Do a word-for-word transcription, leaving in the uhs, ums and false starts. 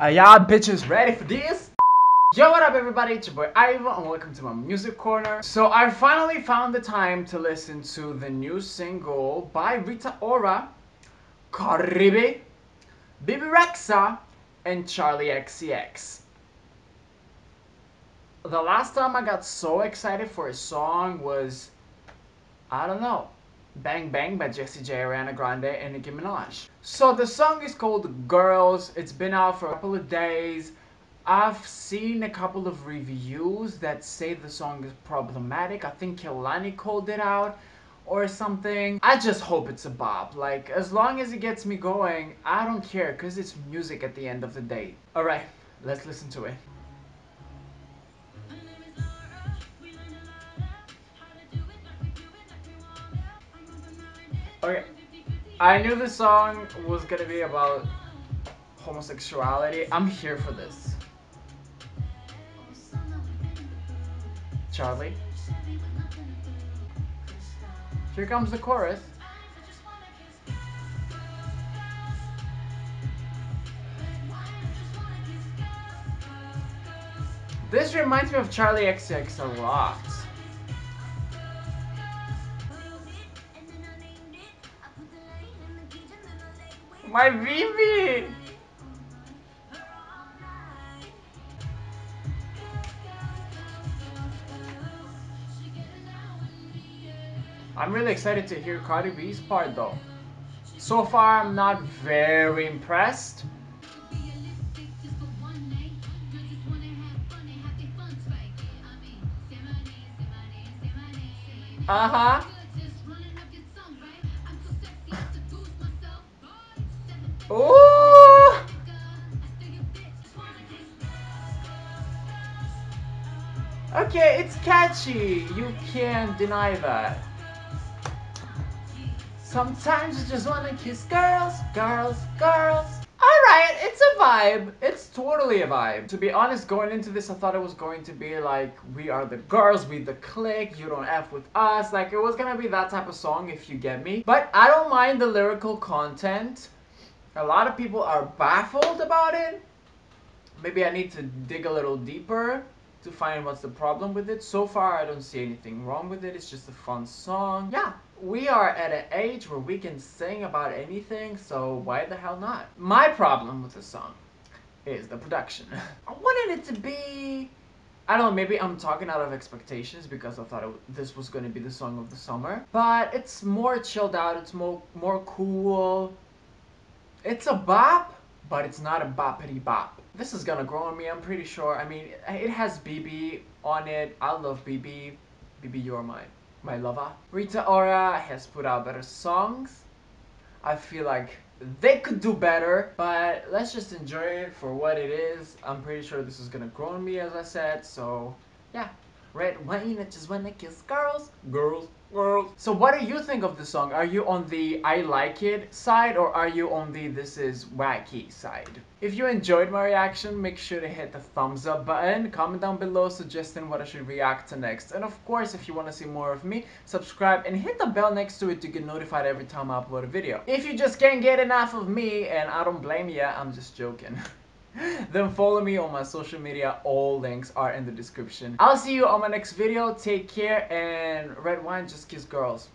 Are y'all bitches ready for this? Yo, what up everybody, it's your boy iVo and welcome to my music corner. So I finally found the time to listen to the new single by Rita Ora, Cardi B, Bebe Rexha, and Charlie X C X. The last time I got so excited for a song was, I don't know, Bang Bang by Jessie J, Ariana Grande, and Nicki Minaj. So the song is called Girls. It's been out for a couple of days. I've seen a couple of reviews that say the song is problematic. I think Kelani called it out or something. I just hope it's a bop. Like, as long as it gets me going, I don't care, because it's music at the end of the day. Alright, let's listen to it. Okay, I knew this song was gonna be about homosexuality. I'm here for this. Charlie. Here comes the chorus. This reminds me of Charlie X C X a lot. My baby! I'm really excited to hear Cardi B's part though. So far I'm not very impressed. Uh-huh. Oh! Okay, it's catchy. You can't deny that. Sometimes you just wanna kiss girls, girls, girls. Alright, it's a vibe. It's totally a vibe. To be honest, going into this, I thought it was going to be like, we are the girls, we the clique, you don't F with us. Like, it was gonna be that type of song, if you get me. But I don't mind the lyrical content. A lot of people are baffled about it. Maybe I need to dig a little deeper to find what's the problem with it. So far, I don't see anything wrong with it. It's just a fun song. Yeah, we are at an age where we can sing about anything, so why the hell not? My problem with the song is the production. I wanted it to be... I don't know, maybe I'm talking out of expectations because I thought it, this was going to be the song of the summer. But it's more chilled out. It's more, more cool. It's a bop, but it's not a boppity bop. This is gonna grow on me, I'm pretty sure. I mean, it has Bebe on it. I love Bebe. Bebe, you're my, my lover. Rita Ora has put out better songs. I feel like they could do better, but let's just enjoy it for what it is. I'm pretty sure this is gonna grow on me, as I said, so yeah. Red wine, I just wanna kiss girls, girls, girls. So what do you think of this song? Are you on the I like it side, or are you on the this is wacky side? If you enjoyed my reaction, make sure to hit the thumbs up button. Comment down below suggesting what I should react to next. And of course, if you wanna see more of me, subscribe and hit the bell next to it to get notified every time I upload a video. If you just can't get enough of me, and I don't blame ya, I'm just joking. Then follow me on my social media. All links are in the description. I'll see you on my next video. Take care, and red wine just kiss girls.